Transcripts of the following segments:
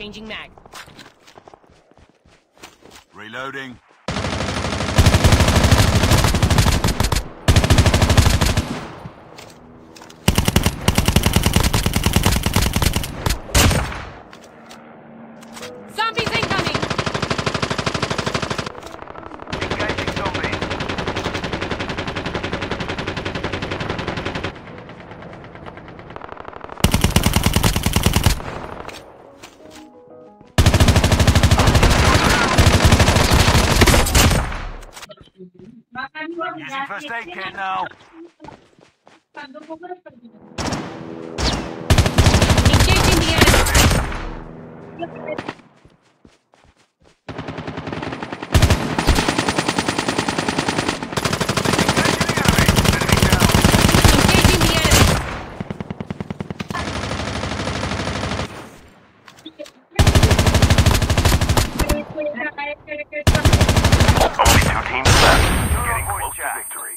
Changing mag. Reloading. Using first aid kit now. Engaging the enemy. Engaging the enemy. Only two teams left. Getting close to victory.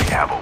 We have a